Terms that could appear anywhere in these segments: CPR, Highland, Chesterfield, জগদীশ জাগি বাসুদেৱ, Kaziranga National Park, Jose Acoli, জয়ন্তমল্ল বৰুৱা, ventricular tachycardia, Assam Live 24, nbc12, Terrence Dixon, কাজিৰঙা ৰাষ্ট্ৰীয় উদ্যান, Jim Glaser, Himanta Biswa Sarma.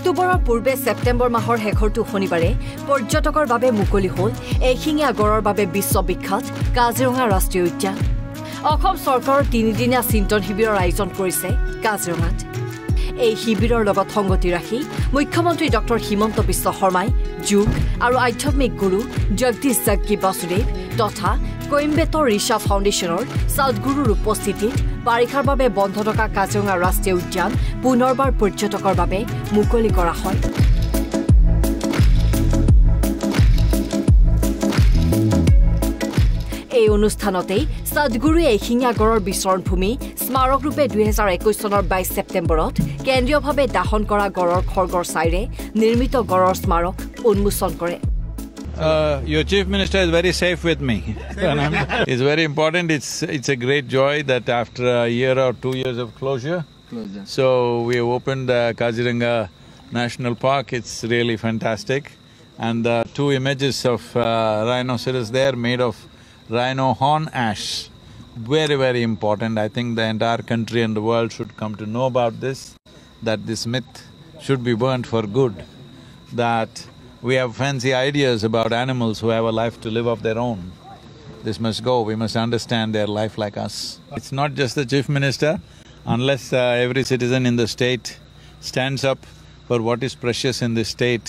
অক্টোবৰৰ পূৰ্বে সেপ্টেম্বৰ মাহৰ হেঘৰটো শনিবাৰে পৰ্যটকৰ বাবে মুকলি হ'ল এখিঙা গড়ৰ বাবে বিশ্ববিখ্যাত কাজিৰঙা ৰাষ্ট্ৰীয় উদ্যান অসম চৰকাৰৰ 3 দিনীয়া চিন্তন শিবিৰৰ আয়োজন কৰিছে কাজিৰঙাত এই শিবিৰৰ লগত সংগতি ৰাখি মুখ্যমন্ত্ৰী ডক্টৰ হিমন্ত বিশ্ব শৰ্মাই যোগ আৰু আধ্যাত্মিক গুৰু জগদীশ জাগি বাসুদেৱ তথা কোইম্বেটৰ ৰিষা ফাউণ্ডেশ্যনৰ সাউথগুৰুৰ উপস্থিতিত বাৰিষাৰ বাবে বন্ধ থকা কাজিৰঙা ৰাষ্ট্ৰীয় উদ্যান পুনৰবাৰ পৰ্যটকৰ বাবে মুকলি কৰা হয় এই অনুষ্ঠানতে সাউথগুৰুৱে এখিঙা গড়ৰ বিচৰণভূমি স্মাৰক ৰূপে 2021 চনৰ 22 সেপ্টেম্বৰত কেন্দ্ৰীয়ভাৱে দাহন কৰা গড়ৰ খৰগৰ ছাইৰে নিৰ্মিত গড়ৰ স্মাৰক উন্মোচন কৰে Your chief minister is very safe with me. It's very important. It's a great joy that after a year or 2 years of closure. So we have opened Kaziranga National Park. It's really fantastic, and the two images of rhinoceros there made of rhino horn ash, very very important. I think the entire country and the world should come to know about this. That this myth should be burnt for good. That We have fancy ideas about animals who have a life to live of their own. This must go, we must understand their life like us. It's not just the chief minister, unless every citizen in the state stands up for what is precious in this state,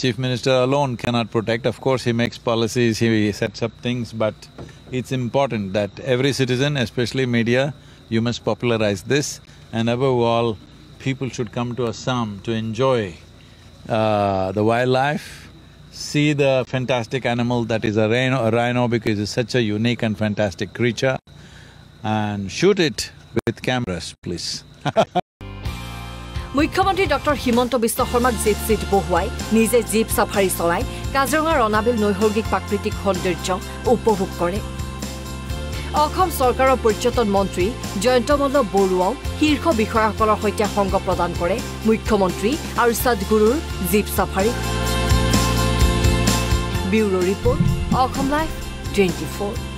chief minister alone cannot protect. Of course, he makes policies, he sets up things, but it's important that every citizen, especially media, you must popularize this. And above all, people should come to Assam to enjoy the wildlife, see the fantastic animal that is a rhino because it's such a unique and fantastic creature, and shoot it with cameras, please. Mukhyamanti Dr. Himanta Biswa Sarma jeep bohuai, nije jeep safari cholai, Kaziranga ronabil noihorgik prakritik sondorjyo upobhog kore. Assam Sarkarar Poryoton Montri Jayantamalla Boruao Hirkho Bishoyakolor hoite sanga pradan kore Mukhyamantri aru Sadgurur Jeep Safari Bureau Report Assam Live 24